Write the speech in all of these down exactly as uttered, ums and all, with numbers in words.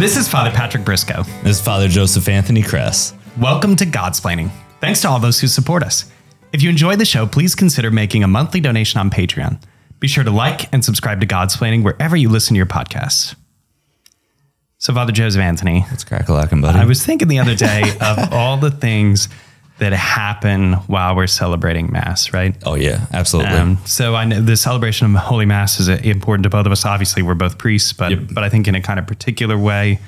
This is Father Patrick Briscoe. This is Father Joseph Anthony Kress. Welcome to Godsplaining. Thanks to all those who support us. If you enjoy the show, please consider making a monthly donation on Patreon. Be sure to like and subscribe to Godsplaining wherever you listen to your podcasts. So, Father Joseph Anthony. Let's crack a lacking, buddy. I was thinking the other day of all the things that happen while we're celebrating Mass, right? Oh, yeah, absolutely. Um, so, I know the celebration of Holy Mass is important to both of us. Obviously, we're both priests, but, yep. but I think in a kind of particular way,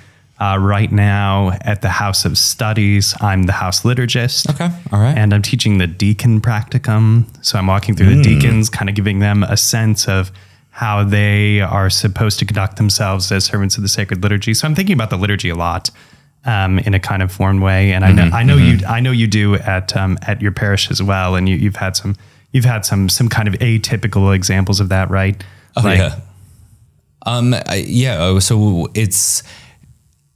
Uh, right now at the House of Studies, I'm the House Liturgist. Okay, all right. And I'm teaching the Deacon Practicum. So I'm walking through mm. the deacons, kind of giving them a sense of how they are supposed to conduct themselves as servants of the sacred liturgy. So I'm thinking about the liturgy a lot um, in a kind of foreign way. And mm-hmm, I know, I know mm-hmm. you, I know you do at um, at your parish as well. And you, you've had some, you've had some some kind of atypical examples of that, right? Oh like, yeah. Um. I, yeah. So it's.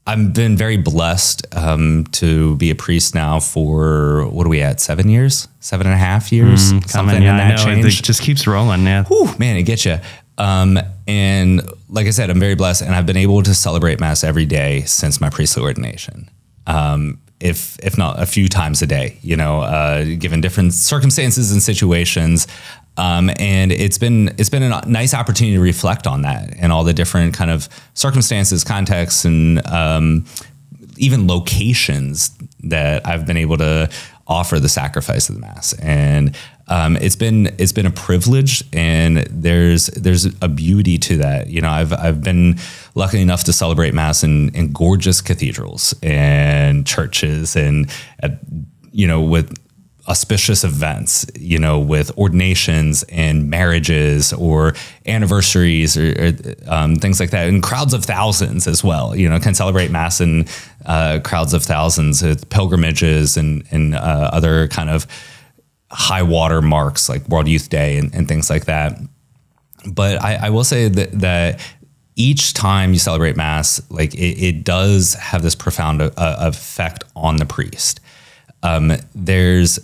I've been very blessed um, to be a priest now for, what are we at, seven years? Seven and a half years? Mm, something in yeah, that I know, change. It just keeps rolling, yeah. Whew, man, it gets you. Um, and like I said, I'm very blessed, and I've been able to celebrate Mass every day since my priestly ordination, um, if if not a few times a day, you know, uh, given different circumstances and situations. Um, and it's been it's been a nice opportunity to reflect on that and all the different kind of circumstances, contexts, and um, even locations that I've been able to offer the sacrifice of the Mass. And um, it's been it's been a privilege, and there's there's a beauty to that. You know, I've I've been lucky enough to celebrate Mass in in gorgeous cathedrals and churches, and at, you know with. auspicious events, you know, with ordinations and marriages or anniversaries or, or um, things like that, and crowds of thousands as well, you know, can celebrate Mass in uh, crowds of thousands, with pilgrimages and, and uh, other kind of high water marks like World Youth Day and, and things like that. But I, I will say that, that each time you celebrate Mass, like it, it does have this profound uh, effect on the priest. Um, there's,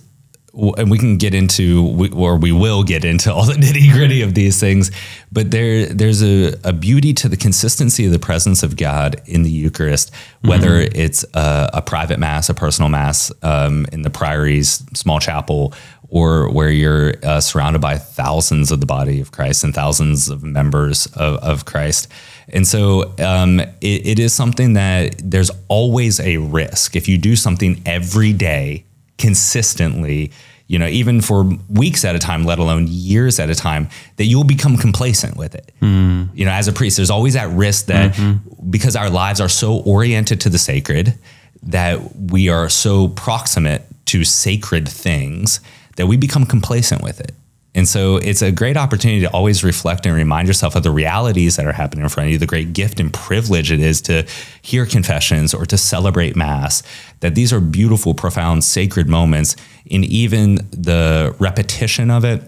and we can get into, we, or we will get into all the nitty gritty of these things, but there, there's a, a beauty to the consistency of the presence of God in the Eucharist, whether mm-hmm. it's a, a private Mass, a personal Mass um, in the Priory's small chapel, or where you're uh, surrounded by thousands of the body of Christ and thousands of members of, of Christ. And so um, it, it is something that there's always a risk. If you do something every day, consistently, you know, even for weeks at a time, let alone years at a time, that you'll become complacent with it. Mm. You know, as a priest, there's always that risk that mm-hmm. because our lives are so oriented to the sacred, that we are so proximate to sacred things that we become complacent with it. And so it's a great opportunity to always reflect and remind yourself of the realities that are happening in front of you, the great gift and privilege it is to hear confessions or to celebrate Mass, that these are beautiful, profound, sacred moments, and even the repetition of it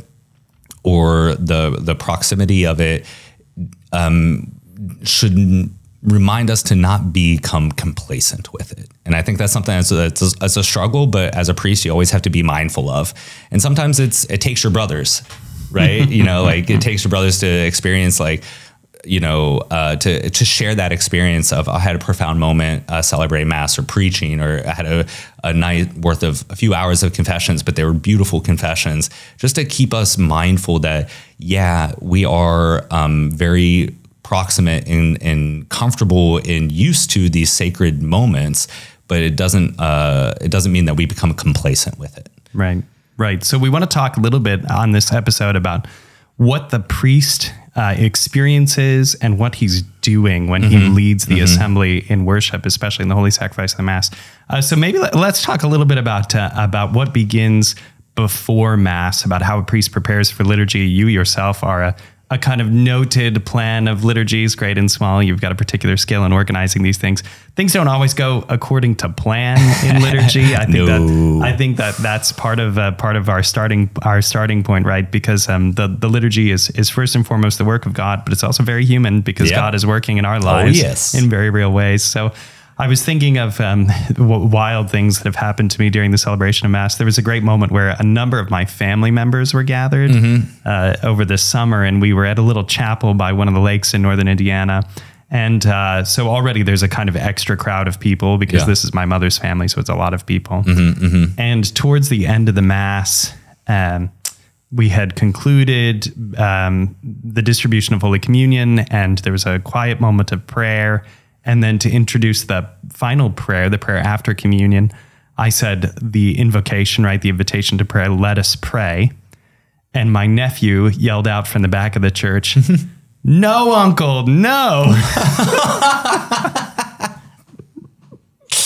or the, the proximity of it um, should remind us to not become complacent with it. And I think that's something that's a, that's a struggle, but as a priest, you always have to be mindful of. And sometimes it's, it takes your brothers, right? You know, like it takes your brothers to experience like, you know, uh, to, to share that experience of, I had a profound moment, uh, celebrate Mass or preaching, or I had a, a night worth of a few hours of confessions, but they were beautiful confessions, just to keep us mindful that, yeah, we are um, very proximate and, and comfortable and used to these sacred moments, but it doesn't uh, it doesn't mean that we become complacent with it. Right, right. So we want to talk a little bit on this episode about what the priest uh, experiences and what he's doing when mm-hmm. he leads the mm-hmm. assembly in worship, especially in the Holy Sacrifice of the Mass. Uh, so maybe let's talk a little bit about uh, about what begins before Mass, about how a priest prepares for liturgy. You yourself are a a kind of noted plan of liturgies, great and small. You've got a particular skill in organizing these things. Things don't always go according to plan in liturgy. I think no. that I think that that's part of uh, part of our starting our starting point, right? Because um, the the liturgy is is first and foremost the work of God, but it's also very human because yep. God is working in our lives oh, yes. in very real ways. So I was thinking of um, wild things that have happened to me during the celebration of Mass. There was a great moment where a number of my family members were gathered mm-hmm. uh, over the summer, and we were at a little chapel by one of the lakes in northern Indiana. And uh, so already there's a kind of extra crowd of people because yeah. this is my mother's family, so it's a lot of people. Mm-hmm, mm-hmm. And towards the end of the Mass, um, we had concluded um, the distribution of Holy Communion, and there was a quiet moment of prayer. And then to introduce the final prayer, the prayer after communion, I said the invocation, right? The invitation to prayer, let us pray. And my nephew yelled out from the back of the church, "No, uncle, no." Uh, so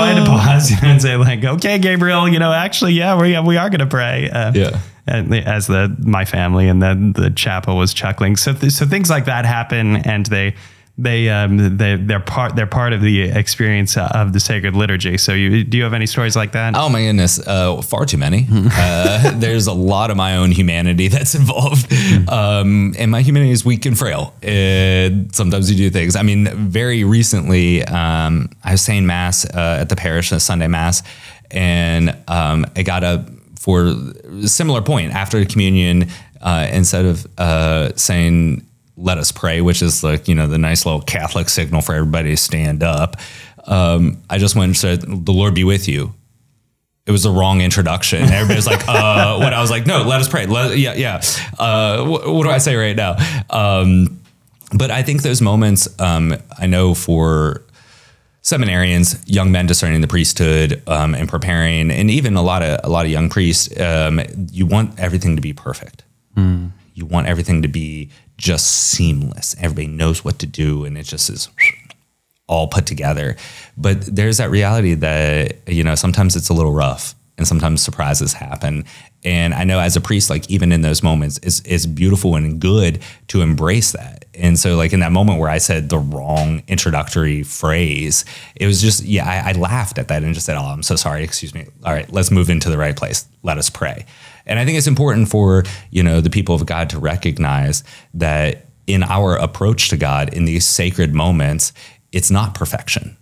I had to pause and say, like, okay, Gabriel, you know, actually, yeah, we, we are going to pray. Uh, yeah. And as the, my family and then the chapel was chuckling. So, th so things like that happen, and they, they, um, they, they're part, they're part of the experience of the sacred liturgy. So you, do you have any stories like that? Oh my goodness. Uh, far too many. uh, there's a lot of my own humanity that's involved. Um, and my humanity is weak and frail. Uh, sometimes you do things. I mean, very recently, um, I was saying mass, uh, at the parish, a Sunday mass, and, um, I got up for a similar point after communion, uh, instead of, uh, saying, let us pray, which is like, you know, the nice little Catholic signal for everybody to stand up. Um, I just went and said, the Lord be with you. It was the wrong introduction. Everybody was like, uh, what? I was like, no, let us pray. Let, yeah. Yeah. Uh, wh what do I say right now? Um, but I think those moments, um, I know for seminarians, young men discerning the priesthood, um, and preparing, and even a lot of, a lot of young priests, um, you want everything to be perfect. Mm. You want everything to be just seamless. Everybody knows what to do, and it just is all put together. But there's that reality that, you know, sometimes it's a little rough, and sometimes surprises happen. And I know as a priest, like, even in those moments, it's, it's beautiful and good to embrace that. And so, like, in that moment where I said the wrong introductory phrase, it was just, yeah, I, I laughed at that and just said, oh, I'm so sorry, excuse me. All right, let's move into the right place. Let us pray. And I think it's important for, you know, the people of God to recognize that in our approach to God in these sacred moments, it's not perfection.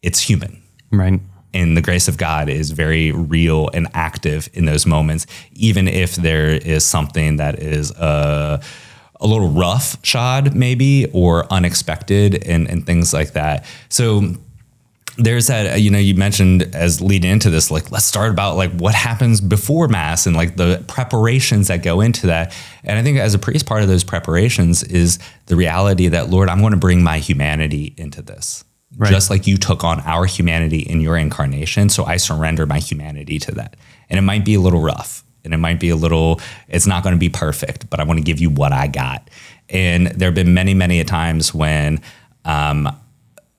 It's human. Right. And the grace of God is very real and active in those moments, even if there is something that is uh, a little rough shod maybe, or unexpected, and, and things like that. So there's that, you know, you mentioned as leading into this, like, let's start about like what happens before Mass and like the preparations that go into that. And I think as a priest, part of those preparations is the reality that, Lord, I'm going to bring my humanity into this. Right. Just like you took on our humanity in your incarnation. So I surrender my humanity to that. And it might be a little rough, and it might be a little, it's not going to be perfect, but I want to give you what I got. And there've been many, many a times when, um,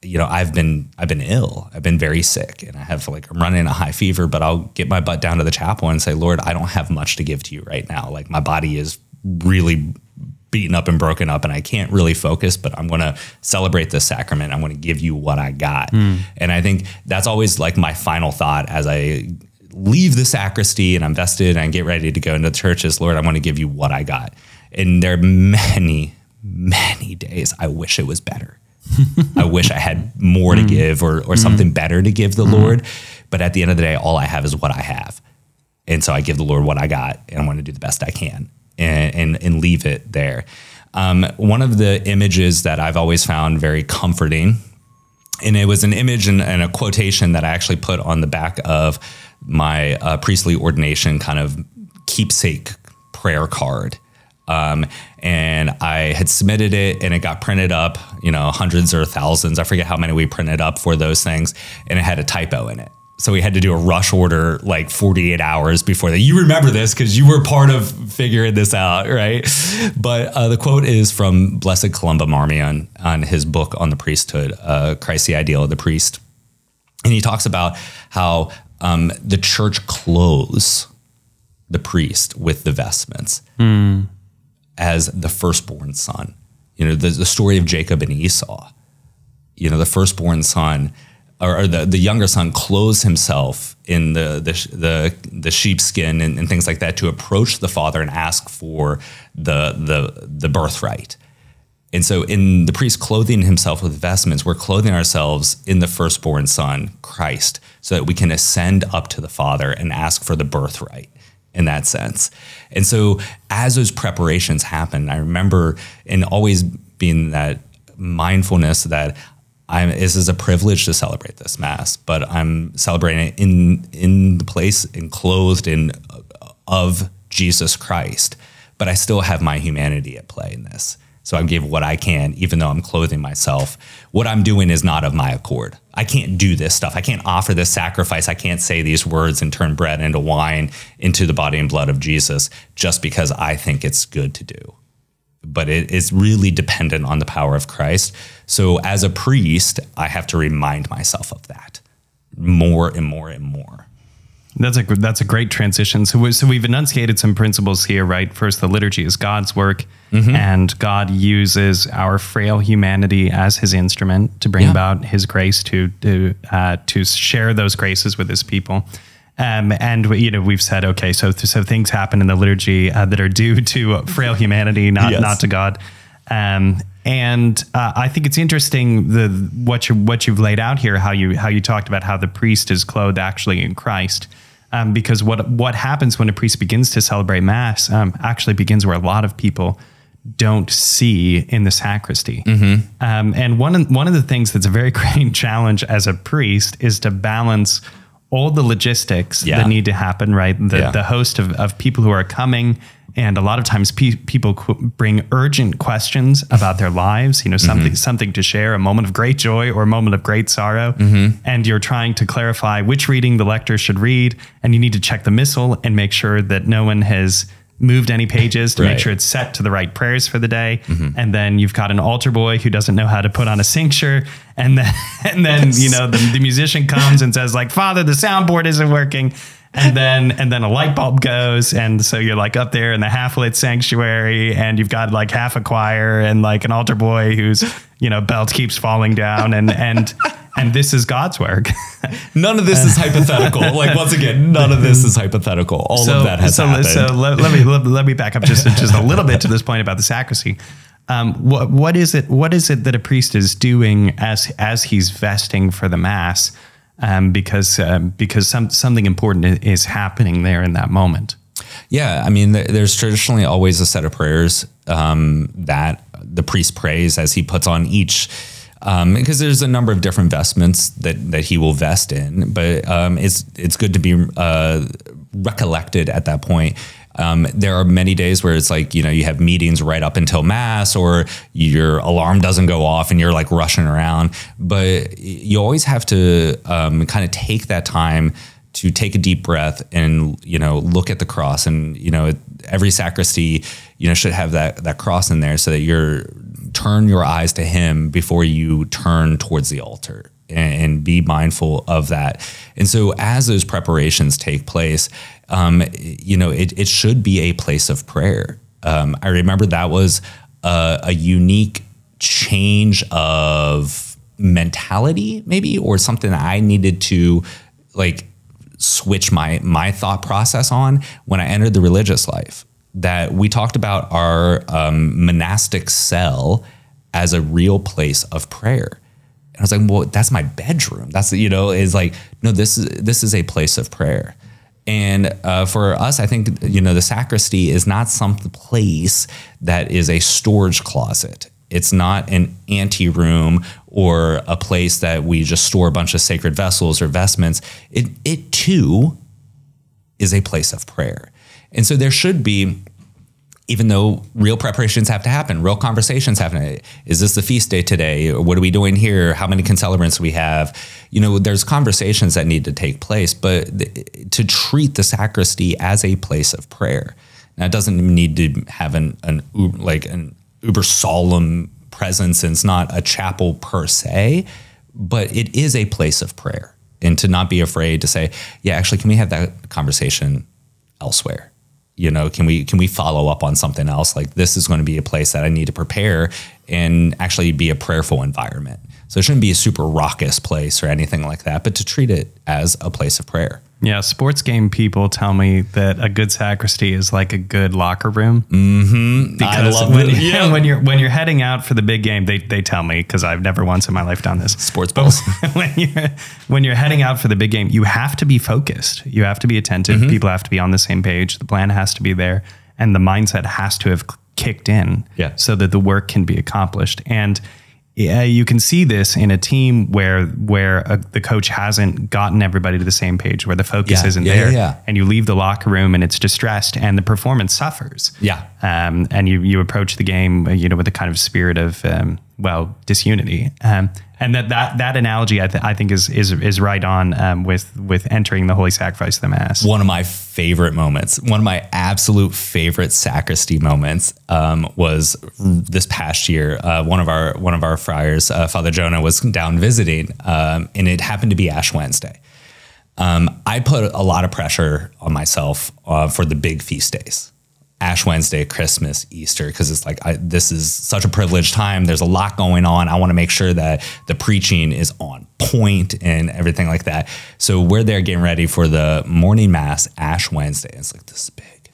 you know, I've been, I've been ill, I've been very sick, and I have like, I'm running a high fever, but I'll get my butt down to the chapel and say, Lord, I don't have much to give to you right now. Like, my body is really beaten up and broken up, and I can't really focus, but I'm going to celebrate this sacrament. I'm going to give you what I got. Mm. And I think that's always like my final thought as I leave the sacristy and I'm vested and get ready to go into the church is, Lord, I want to give you what I got. And there are many, many days I wish it was better. I wish I had more to give, or, or something better to give the Lord. But at the end of the day, all I have is what I have. And so I give the Lord what I got, and I want to do the best I can, and, and, and leave it there. Um, one of the images that I've always found very comforting, and it was an image and, and a quotation that I actually put on the back of my uh, priestly ordination kind of keepsake prayer card. Um, and I had submitted it, and it got printed up, you know, hundreds or thousands. I forget how many we printed up for those things. And it had a typo in it. So we had to do a rush order like forty-eight hours before that. You remember this because you were part of figuring this out, right? But uh, the quote is from Blessed Columba Marmion on his book on the priesthood, uh, Christ the Ideal of the Priest. And he talks about how um, the church clothes the priest with the vestments. Mm. As the firstborn son, you know, the, the story of Jacob and Esau, you know, the firstborn son, or, or the, the younger son clothes himself in the, the, the, the sheepskin and, and things like that to approach the father and ask for the, the, the birthright. And so in the priest clothing himself with vestments, we're clothing ourselves in the firstborn son, Christ, so that we can ascend up to the father and ask for the birthright. In that sense. And so as those preparations happen, I remember, and always being that mindfulness that I'm, this is a privilege to celebrate this Mass, but I'm celebrating it in, in the place and clothed in of Jesus Christ, but I still have my humanity at play in this. So I give what I can, even though I'm clothing myself. What I'm doing is not of my accord. I can't do this stuff. I can't offer this sacrifice. I can't say these words and turn bread into wine, into the body and blood of Jesus, just because I think it's good to do. But it is really dependent on the power of Christ. So as a priest, I have to remind myself of that more and more and more. That's a, that's a great transition. So, we, so we've enunciated some principles here, right? First, the liturgy is God's work, mm-hmm. and God uses our frail humanity as his instrument to bring yeah. about his grace, to to, uh, to share those graces with his people. Um, and we, you know, we've said, okay, so so things happen in the liturgy uh, that are due to frail humanity, not yes. not to God. Um, and uh, I think it's interesting the what you what you've laid out here, how you how you talked about how the priest is clothed actually in Christ. Um, because what what happens when a priest begins to celebrate Mass um, actually begins where a lot of people don't see, in the sacristy. Mm-hmm. um, and one one of the things that's a very great challenge as a priest is to balance all the logistics yeah. that need to happen, right? The, yeah. the host of, of people who are coming, and a lot of times pe people qu bring urgent questions about their lives, you know, something, mm-hmm. something to share, a moment of great joy or a moment of great sorrow. Mm-hmm. And you're trying to clarify which reading the lector should read, and you need to check the missal and make sure that no one has moved any pages to right. make sure it's set to the right prayers for the day. Mm-hmm. And then you've got an altar boy who doesn't know how to put on a cincture. And then, and then yes. you know, the, the musician comes and says, like, Father, the soundboard isn't working. And then, and then a light bulb goes. And so you're like up there in the half lit sanctuary, and you've got like half a choir and like an altar boy who's, you know, belt keeps falling down, and, and, and this is God's work. None of this is hypothetical. Like, once again, none of this is hypothetical. All so, of that has so, happened. So let, let me, let, let me back up just, just a little bit to this point about the sacristy. Um, what, what is it, what is it that a priest is doing as, as he's vesting for the Mass? Um, because, um, because some, something important is happening there in that moment. Yeah. I mean, there's traditionally always a set of prayers, um, that the priest prays as he puts on each, um, because there's a number of different vestments that, that he will vest in, but, um, it's, it's good to be, uh, recollected at that point. Um, there are many days where it's like, you know, you have meetings right up until Mass, or your alarm doesn't go off and you're like rushing around, but you always have to, um, kind of take that time to take a deep breath and, you know, look at the cross. And, you know, every sacristy, you know, should have that, that cross in there, so that you're turn your eyes to him before you turn towards the altar, and, and be mindful of that. And so as those preparations take place, Um, you know, it, it should be a place of prayer. Um, I remember that was a, a unique change of mentality, maybe, or something that I needed to like switch my, my thought process on when I entered the religious life. That we talked about our um, monastic cell as a real place of prayer. And I was like, well, that's my bedroom. That's, you know, is like, no, this is, this is a place of prayer. And uh, for us, I think, you know, the sacristy is not some place that is a storage closet. It's not an anteroom or a place that we just store a bunch of sacred vessels or vestments. It, it too is a place of prayer. And so there should be, even though real preparations have to happen, real conversations happen. Is this the feast day today? What are we doing here? How many concelebrants do we have? You know, there's conversations that need to take place, but th to treat the sacristy as a place of prayer. Now, it doesn't need to have an, an like an uber solemn presence, and it's not a chapel per se, but it is a place of prayer. And to not be afraid to say, yeah, actually, can we have that conversation elsewhere? You know, can we, can we follow up on something else? Like, this is going to be a place that I need to prepare and actually be a prayerful environment. So it shouldn't be a super raucous place or anything like that, but to treat it as a place of prayer. Yeah. Sports game people tell me that a good sacristy is like a good locker room. Mm-hmm. Because I love when, it. Yeah. when you're, when you're heading out for the big game, they, they tell me, cause I've never once in my life done this, sports balls. But when you're, when you're heading out for the big game, you have to be focused. You have to be attentive. Mm-hmm. People have to be on the same page. The plan has to be there, and the mindset has to have kicked in, yeah, so that the work can be accomplished. And yeah, you can see this in a team where where a, the coach hasn't gotten everybody to the same page, where the focus yeah, isn't yeah, there, yeah, yeah. and you leave the locker room and it's distressed, and the performance suffers. Yeah, um, and you you approach the game, you know, with a kind of spirit of um, well disunity, um, and that that that analogy I, th I think is is is right on um, with with entering the Holy Sacrifice of the Mass. One of my favorite moments, one of my absolute favorite sacristy moments, um, was this past year. Uh, one of our one of our friars, uh, Father Jonah, was down visiting, um, and it happened to be Ash Wednesday. Um, I put a lot of pressure on myself uh, for the big feast days. Ash Wednesday, Christmas, Easter, because it's like, I, this is such a privileged time. There's a lot going on. I want to make sure that the preaching is on point and everything like that. So we're there getting ready for the morning mass, Ash Wednesday. And it's like, this is big.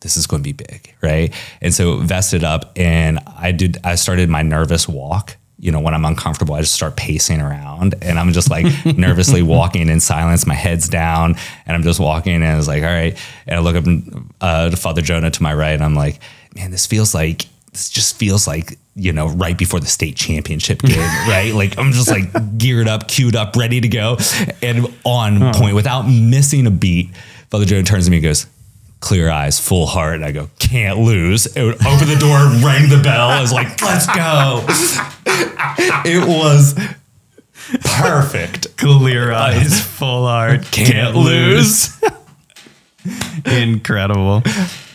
This is going to be big, right? And so vested up, and I did, I started my nervous walk. You know, when I'm uncomfortable, I just start pacing around, and I'm just like nervously walking in silence. My head's down, and I'm just walking, and I was like, all right. And I look up uh, to Father Jonah to my right, and I'm like, man, this feels like, this just feels like, you know, right before the state championship game, right? Like, I'm just like geared up, queued up, ready to go, and on oh. point without missing a beat. Father Jonah turns to me and goes, clear eyes, full heart. And I go, can't lose. It would open the door, rang the bell. I was like, let's go. It was perfect. Clear eyes, full heart, can't, can't lose. Incredible.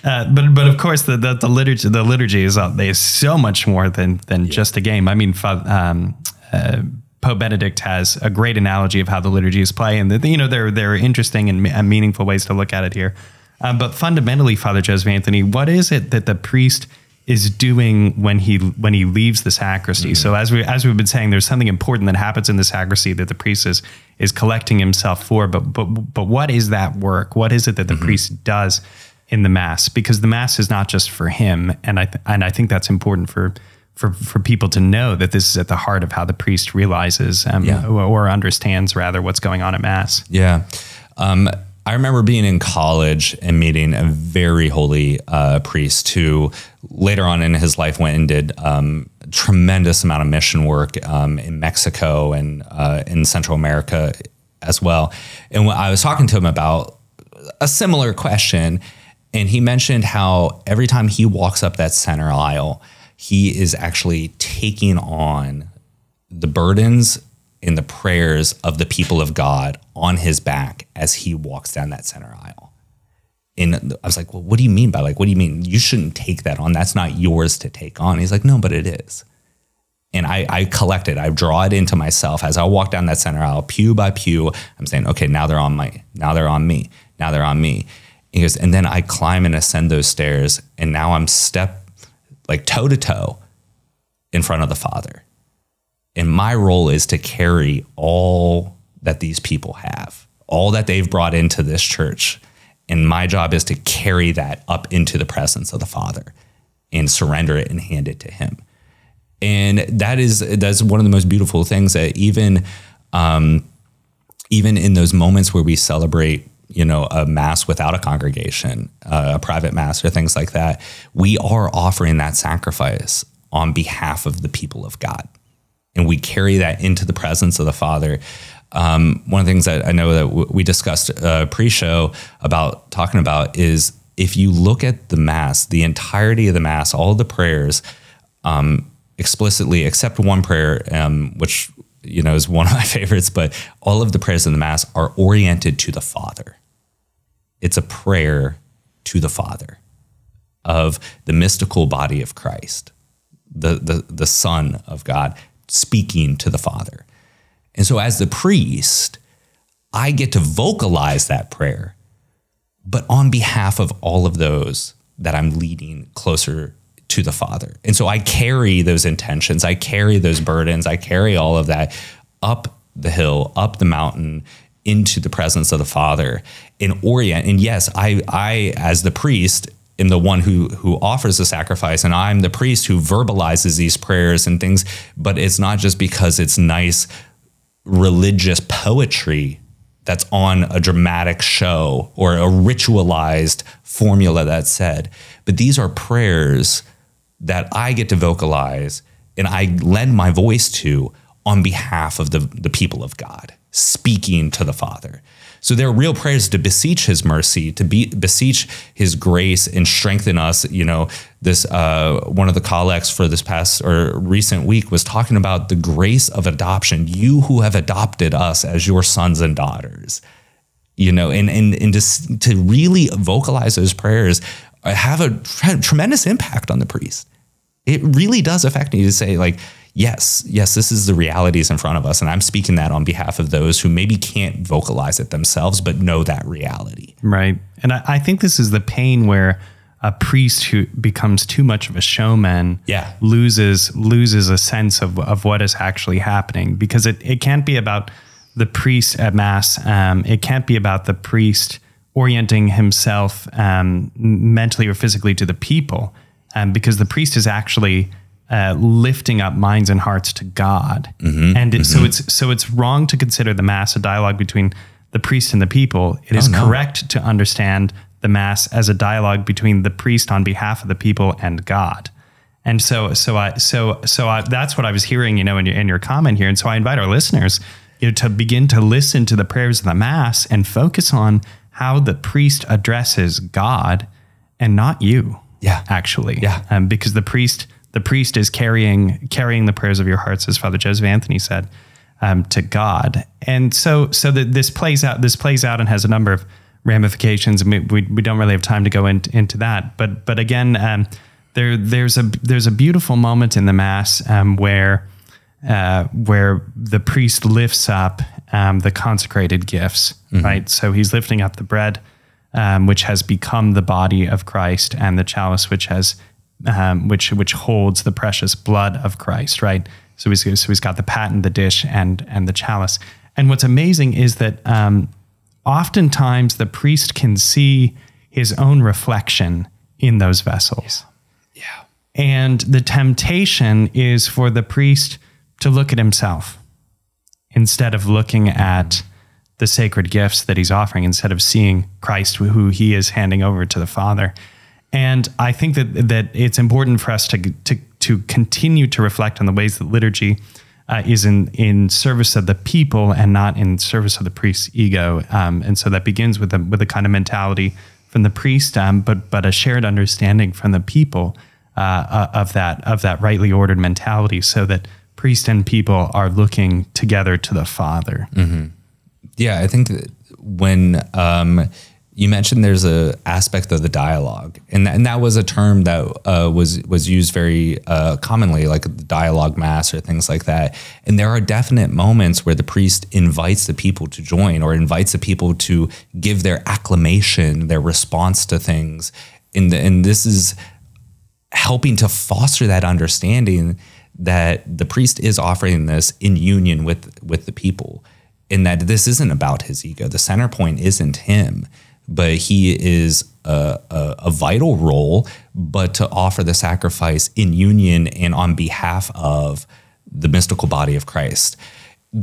Uh, but but of course, the the, the liturgy the liturgy is uh, is so much more than than yeah. just a game. I mean, um, uh, Pope Benedict has a great analogy of how the liturgies play, and the, you know, there there are interesting and, and meaningful ways to look at it here. Um, but fundamentally, Father Joseph Anthony, what is it that the priest is doing when he when he leaves the sacristy? Mm-hmm. So as we as we've been saying, there's something important that happens in the sacristy that the priest is is collecting himself for. But but but what is that work? What is it that the mm-hmm. priest does in the Mass? Because the Mass is not just for him, and I th and I think that's important for for for people to know, that this is at the heart of how the priest realizes um, yeah. or, or understands rather what's going on at Mass. Yeah. Um, I remember being in college and meeting a very holy uh, priest who later on in his life went and did um, a tremendous amount of mission work um, in Mexico and uh, in Central America as well. And when I was talking to him about a similar question, and he mentioned how every time he walks up that center aisle, he is actually taking on the burdens in the prayers of the people of God on his back as he walks down that center aisle. And I was like, well, what do you mean by like, what do you mean? You shouldn't take that on. That's not yours to take on. He's like, no, but it is. And I, I collect it. I draw it into myself as I walk down that center aisle, pew by pew. I'm saying, okay, now they're on my, now they're on me. Now they're on me. He goes, and then I climb and ascend those stairs. And now I'm step like toe to toe in front of the Father. And my role is to carry all that these people have, all that they've brought into this church. And my job is to carry that up into the presence of the Father and surrender it and hand it to him. And that is, that's one of the most beautiful things that even, um, even in those moments where we celebrate, you know, a mass without a congregation, uh, a private mass or things like that, we are offering that sacrifice on behalf of the people of God. And we carry that into the presence of the Father. Um, one of the things that I know that w we discussed uh, pre-show about talking about is, if you look at the Mass, the entirety of the Mass, all the prayers um, explicitly, except one prayer, um, which you know is one of my favorites, but all of the prayers in the Mass are oriented to the Father. It's a prayer to the Father of the mystical body of Christ, the the, the Son of God, speaking to the Father. And so as the priest, I get to vocalize that prayer, but on behalf of all of those that I'm leading closer to the Father. And so I carry those intentions, I carry those burdens, I carry all of that up the hill, up the mountain, into the presence of the Father and orient. And yes, I, I as the priest, am the one who who offers the sacrifice, and I'm the priest who verbalizes these prayers and things, but it's not just because it's nice religious poetry that's on a dramatic show or a ritualized formula that's said, but these are prayers that I get to vocalize and I lend my voice to on behalf of the, the people of God, speaking to the Father. So they're real prayers to beseech his mercy, to be, beseech his grace and strengthen us. You know, this uh, one of the collects for this past or recent week was talking about the grace of adoption. You who have adopted us as your sons and daughters, you know, and, and, and just to really vocalize those prayers have a tre tremendous impact on the priest. It really does affect me to say, like, yes, yes, this is the realities in front of us. And I'm speaking that on behalf of those who maybe can't vocalize it themselves, but know that reality. Right. And I, I think this is the pain where a priest who becomes too much of a showman yeah. loses loses a sense of, of what is actually happening, because it, it can't be about the priest at Mass. Um, it can't be about the priest orienting himself um, mentally or physically to the people, um, because the priest is actually... Uh, lifting up minds and hearts to God. Mm-hmm, and it, mm-hmm. so it's so it's wrong to consider the Mass a dialogue between the priest and the people. It oh, is no. correct to understand the Mass as a dialogue between the priest on behalf of the people and God. And so so I so so I, that's what I was hearing, you know, in your in your comment here. And so I invite our listeners, you know, to begin to listen to the prayers of the Mass and focus on how the priest addresses God and not you. Yeah, actually. Yeah, um, because the priest. The priest is carrying carrying the prayers of your hearts, as Father Joseph Anthony said, um, to God. And so so that this plays out this plays out and has a number of ramifications. We we, we don't really have time to go in, into that. But but again, um, there there's a there's a beautiful moment in the Mass um, where uh, where the priest lifts up um, the consecrated gifts, mm-hmm. right? So he's lifting up the bread, um, which has become the body of Christ, and the chalice, which has Um, which which holds the precious blood of Christ, right? So he's so he's got the paten, the dish, and and the chalice. And what's amazing is that um, oftentimes the priest can see his own reflection in those vessels. Yeah. yeah. And the temptation is for the priest to look at himself instead of looking at the sacred gifts that he's offering, instead of seeing Christ, who he is handing over to the Father. And I think that that it's important for us to to to continue to reflect on the ways that liturgy uh, is in in service of the people and not in service of the priest's ego. Um, and so that begins with a with a kind of mentality from the priest, um, but but a shared understanding from the people uh, of that of that rightly ordered mentality, so that priest and people are looking together to the Father. Mm-hmm. Yeah, I think that when. Um, You mentioned there's an aspect of the dialogue, and that, and that was a term that uh, was was used very uh, commonly, like the dialogue Mass or things like that. And there are definite moments where the priest invites the people to join, or invites the people to give their acclamation, their response to things. And, the, and this is helping to foster that understanding that the priest is offering this in union with, with the people, and that this isn't about his ego. The center point isn't him. But he is a, a, a vital role, but to offer the sacrifice in union and on behalf of the mystical body of Christ.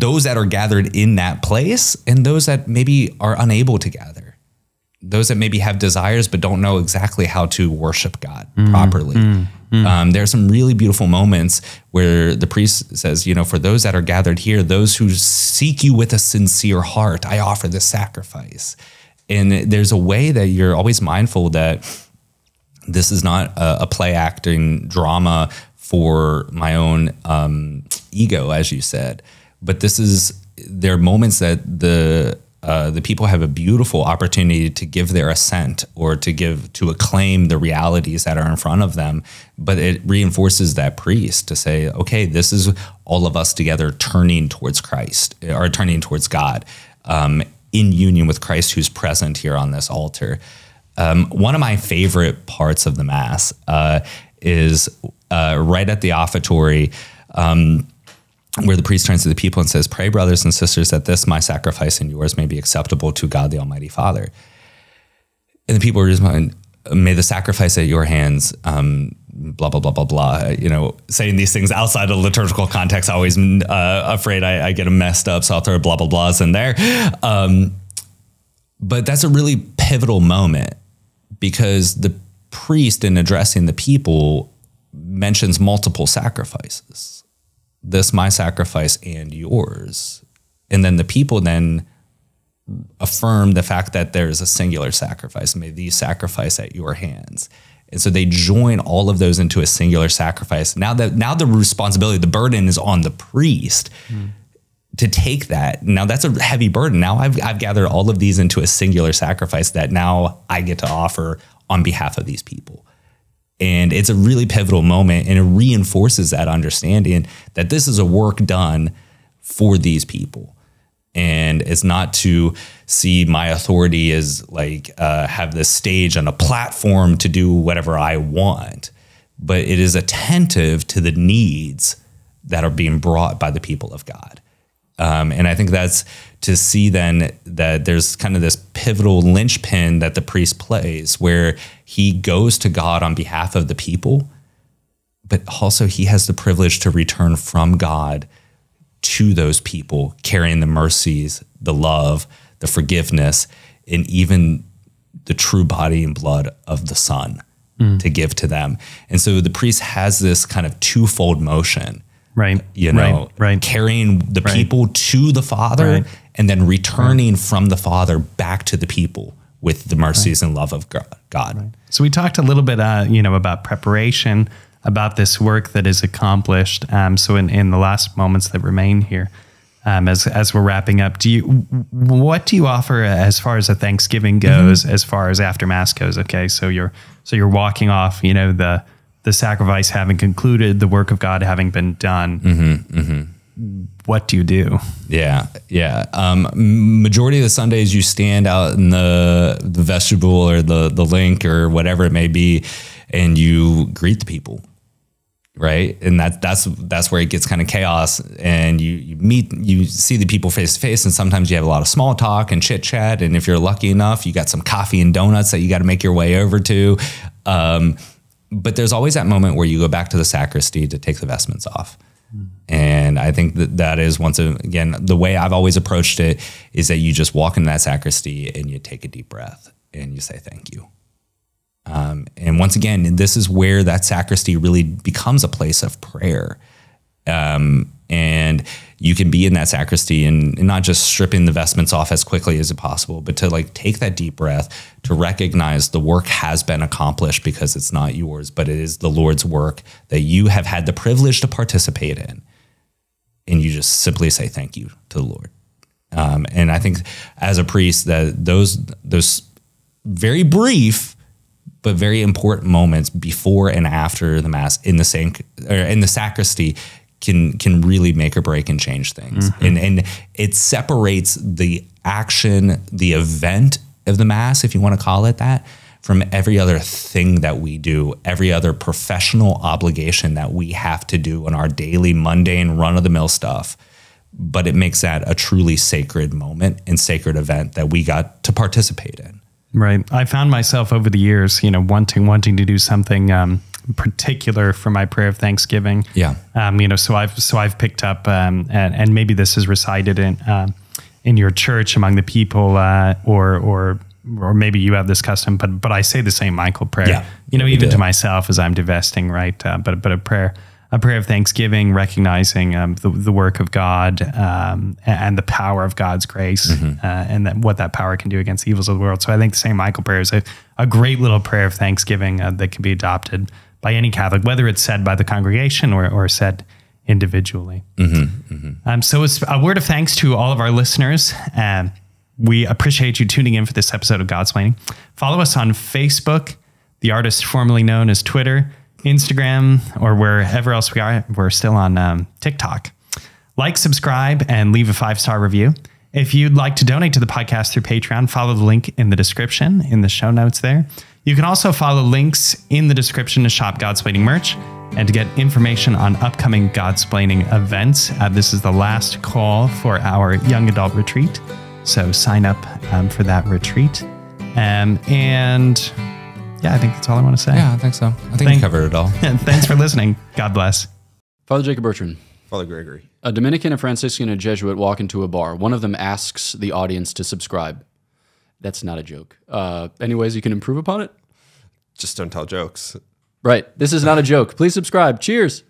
Those that are gathered in that place, and those that maybe are unable to gather, those that maybe have desires but don't know exactly how to worship God mm, properly. Mm, mm. Um, there are some really beautiful moments where the priest says, you know, for those that are gathered here, those who seek you with a sincere heart, I offer this sacrifice. And there's a way that you're always mindful that this is not a, a play acting drama for my own um, ego, as you said, but this is, there are moments that the, uh, the people have a beautiful opportunity to give their assent or to give, to acclaim the realities that are in front of them. But it reinforces that priest to say, okay, this is all of us together turning towards Christ, or turning towards God. Um, in union with Christ, who's present here on this altar. Um, one of my favorite parts of the Mass uh, is uh, right at the offertory, um, where the priest turns to the people and says, pray, brothers and sisters, that this, my sacrifice and yours, may be acceptable to God, the Almighty Father. And the people are just, may the sacrifice at your hands um, blah, blah, blah, blah, blah, you know, saying these things outside of liturgical context, always uh, afraid I, I get them messed up. So I'll throw blah, blah, blahs in there. Um, but that's a really pivotal moment because the priest in addressing the people mentions multiple sacrifices, this, my sacrifice and yours. And then the people then affirm the fact that there is a singular sacrifice. May these sacrifice at your hands. And so they join all of those into a singular sacrifice. Now that now the responsibility, the burden is on the priest mm. to take that. Now that's a heavy burden. Now I've, I've gathered all of these into a singular sacrifice that now I get to offer on behalf of these people. And it's a really pivotal moment, and it reinforces that understanding that this is a work done for these people. And it's not to see my authority as like uh, have this stage and a platform to do whatever I want, but it is attentive to the needs that are being brought by the people of God. Um, and I think that's to see then that there's kind of this pivotal linchpin that the priest plays where he goes to God on behalf of the people, but also he has the privilege to return from God to those people, carrying the mercies, the love, the forgiveness, and even the true body and blood of the Son mm. to give to them. And so the priest has this kind of twofold motion, right? You know, right. Right. carrying the right. people to the Father right. and then returning right. from the Father back to the people with the mercies right. and love of God. Right. So we talked a little bit, uh, you know, about preparation, about this work that is accomplished. Um, so in, in the last moments that remain here, um, as, as we're wrapping up, do you, what do you offer as far as the Thanksgiving goes, mm-hmm. as far as after Mass goes? Okay. So you're, so you're walking off, you know, the, the sacrifice having concluded, the work of God having been done. Mm-hmm, mm-hmm. What do you do? Yeah. Yeah. Um, majority of the Sundays you stand out in the, the vestibule or the, the link or whatever it may be, and you greet the people. Right. And that, that's, that's where it gets kind of chaos, and you, you meet, you see the people face to face, and sometimes you have a lot of small talk and chit chat. And if you're lucky enough, you got some coffee and donuts that you got to make your way over to. Um, but there's always that moment where you go back to the sacristy to take the vestments off. Mm. And I think that that is, once again, the way I've always approached it is that you just walk into that sacristy and you take a deep breath and you say, thank you. Um, and once again, this is where that sacristy really becomes a place of prayer. Um, and you can be in that sacristy and, and not just stripping the vestments off as quickly as possible, but to like take that deep breath to recognize the work has been accomplished, because it's not yours, but it is the Lord's work that you have had the privilege to participate in. And you just simply say thank you to the Lord. Um, and I think as a priest that those, those very brief but very important moments before and after the Mass in the sanct or in the sacristy can can really make or break and change things. Mm-hmm. And and it separates the action, the event of the Mass, if you want to call it that, from every other thing that we do, every other professional obligation that we have to do on our daily mundane run-of-the-mill stuff. But it makes that a truly sacred moment and sacred event that we got to participate in. Right. I found myself over the years, you know, wanting, wanting to do something um, particular for my prayer of Thanksgiving. Yeah. Um, you know, so I've, so I've picked up, um, and, and maybe this is recited in, uh, in your church among the people, uh, or, or, or maybe you have this custom, but, but I say the Saint Michael prayer, yeah, you know, even to myself as I'm divesting, right. Uh, but, but a prayer, a prayer of Thanksgiving, recognizing, um, the, the work of God, um, and the power of God's grace, mm-hmm. uh, and that what that power can do against the evils of the world. So I think the Saint Michael prayer is a, a great little prayer of Thanksgiving uh, that can be adopted by any Catholic, whether it's said by the congregation or, or said individually. Mm-hmm, mm-hmm. Um, so it's a word of thanks to all of our listeners. Um, we appreciate you tuning in for this episode of Godsplaining. Follow us on Facebook, the artist formerly known as Twitter, Instagram, or wherever else we are. We're still on um, TikTok. Like, subscribe, and leave a five-star review. If you'd like to donate to the podcast through Patreon, follow the link in the description, in the show notes there. You can also follow links in the description to shop Godsplaining merch and to get information on upcoming Godsplaining events. Uh, this is the last call for our young adult retreat, so sign up um, for that retreat. Um, and... yeah, I think that's all I want to say. Yeah, I think so. I think Thank, we covered it all. Thanks for listening. God bless. Father Jacob Bertrand. Father Gregory. A Dominican, a Franciscan, and a Jesuit walk into a bar. One of them asks the audience to subscribe. That's not a joke. Uh, any ways you can improve upon it? Just don't tell jokes. Right. This is not a joke. Please subscribe. Cheers.